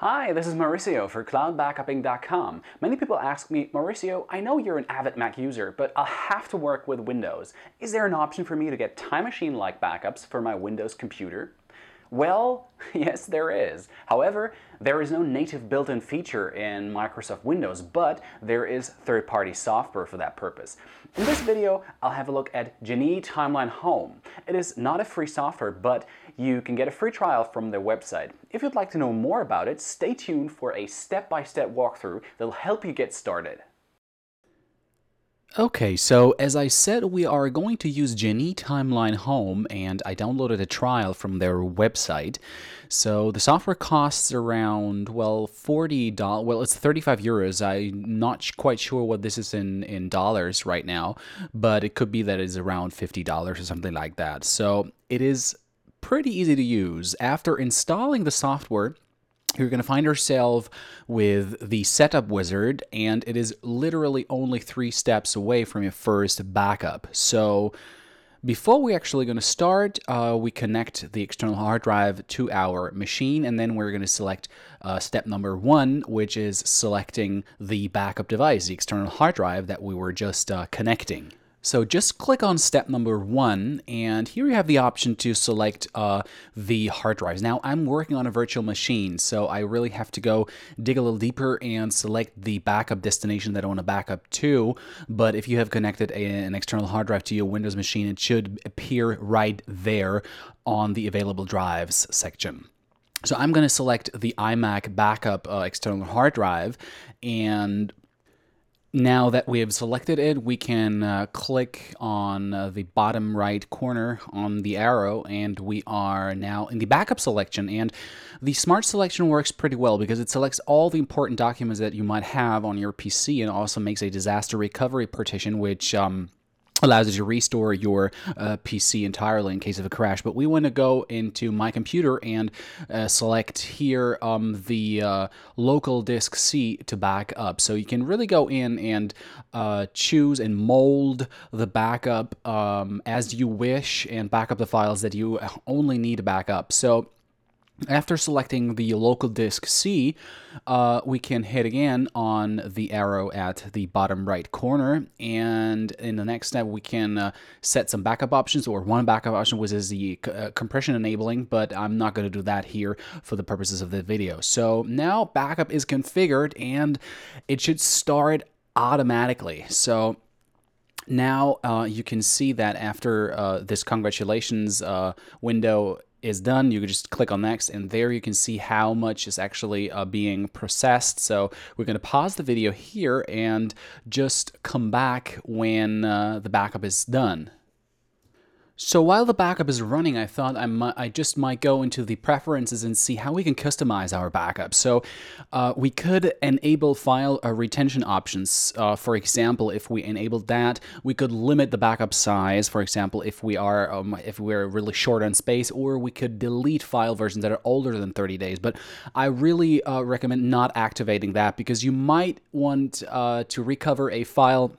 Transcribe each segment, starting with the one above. Hi, this is Mauricio for cloudbackuping.com. Many people ask me, Mauricio, I know you're an avid Mac user, but I'll have to work with Windows. Is there an option for me to get Time Machine-like backups for my Windows computer? Well, yes, there is. However, there is no native built-in feature in Microsoft Windows, but there is third-party software for that purpose. In this video, I'll have a look at Genie Timeline Home. It is not a free software, but you can get a free trial from their website. If you'd like to know more about it, stay tuned for a step-by-step walkthrough that'll help you get started. Okay, so as I said, we are going to use Genie Timeline Home, and I downloaded a trial from their website. So the software costs around, well, $40, well, it's 35 euros. I'm not quite sure what this is in dollars right now, but it could be that it's around $50 or something like that. So it is pretty easy to use. After installing the software, you're going to find yourself with the setup wizard, and it is literally only 3 steps away from your first backup. So before we're actually going to start, we connect the external hard drive to our machine, and then we're going to select step number 1, which is selecting the backup device, the external hard drive that we were just connecting. So just click on step number 1, and here you have the option to select the hard drives. Now I'm working on a virtual machine, so I really have to go dig a little deeper and select the backup destination that I want to back up to. But if you have connected an external hard drive to your Windows machine, it should appear right there on the available drives section. So I'm going to select the iMac backup external hard drive, and now that we have selected it, we can click on the bottom right corner on the arrow, and we are now in the backup selection. And the smart selection works pretty well because it selects all the important documents that you might have on your PC, and also makes a disaster recovery partition, which allows you to restore your PC entirely in case of a crash. But we want to go into My Computer and select here the local disk C to back up. So you can really go in and choose and mold the backup as you wish, and back up the files that you only need to back up. So after selecting the local disk C, we can hit again on the arrow at the bottom right corner, and in the next step we can set some backup options, or one backup option, which is the compression enabling, but I'm not going to do that here for the purposes of the video. So now backup is configured, and it should start automatically. So now you can see that after this congratulations window is done, you can just click on next, and there you can see how much is actually being processed. So we're going to pause the video here and just come back when the backup is done. So while the backup is running, I thought I just might go into the preferences and see how we can customize our backup. So we could enable file retention options. For example, if we enabled that, we could limit the backup size. For example, if we are if we're really short on space, or we could delete file versions that are older than 30 days. But I really recommend not activating that, because you might want to recover a file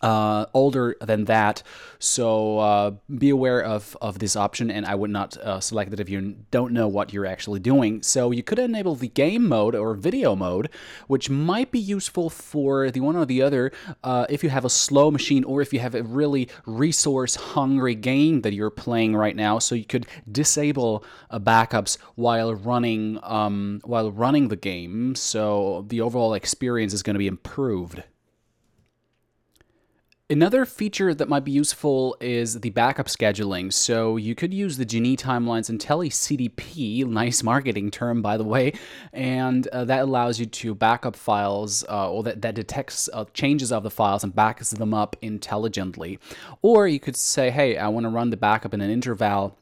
older than that. So be aware of this option, and I would not select it if you don't know what you're actually doing. So you could enable the game mode or video mode, which might be useful for the one or the other if you have a slow machine, or if you have a really resource hungry game that you're playing right now. So you could disable backups while running the game, so the overall experience is going to be improved. Another feature that might be useful is the backup scheduling. So you could use the Genie Timeline's IntelliCDP, nice marketing term by the way, and that allows you to back up files, or that detects changes of the files and backs them up intelligently. Or you could say, hey, I want to run the backup in an interval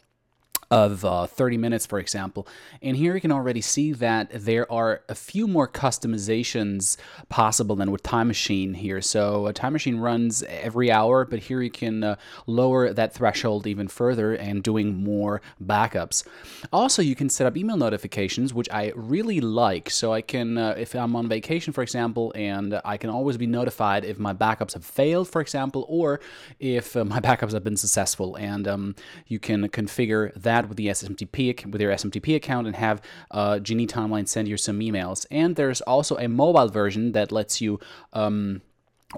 of 30 minutes, for example. And here you can already see that there are a few more customizations possible than with Time Machine here. So Time Machine runs every hour, but here you can lower that threshold even further and doing more backups. Also, you can set up email notifications, which I really like. So I can, if I'm on vacation, for example, and I can always be notified if my backups have failed, for example, or if my backups have been successful. And you can configure that that with the SMTP, with your SMTP account, and have Genie Timeline send you some emails. And there's also a mobile version that lets you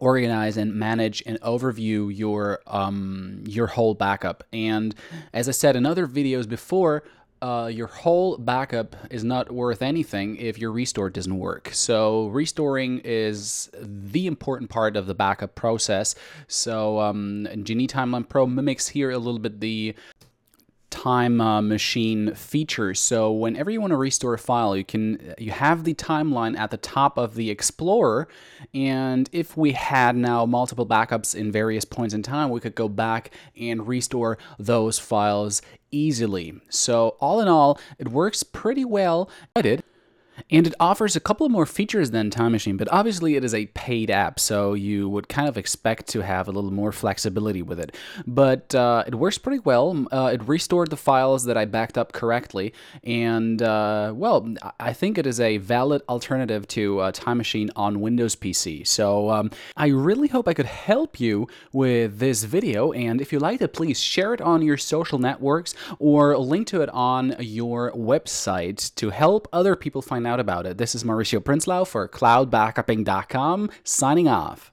organize and manage and overview your whole backup. And as I said in other videos before, your whole backup is not worth anything if your restore doesn't work. So restoring is the important part of the backup process. So Genie Timeline Pro mimics here a little bit the Time Machine feature. So whenever you want to restore a file, you have the timeline at the top of the Explorer, and if we had now multiple backups in various points in time, we could go back and restore those files easily. So all in all, it works pretty well. And it offers a couple more features than Time Machine, but obviously it is a paid app, so you would kind of expect to have a little more flexibility with it. But it works pretty well. It restored the files that I backed up correctly, and well, I think it is a valid alternative to Time Machine on Windows PC. So I really hope I could help you with this video, and if you liked it, please share it on your social networks or link to it on your website to help other people find out about it. This is Mauricio Prinzlau for cloudbackuping.com, signing off.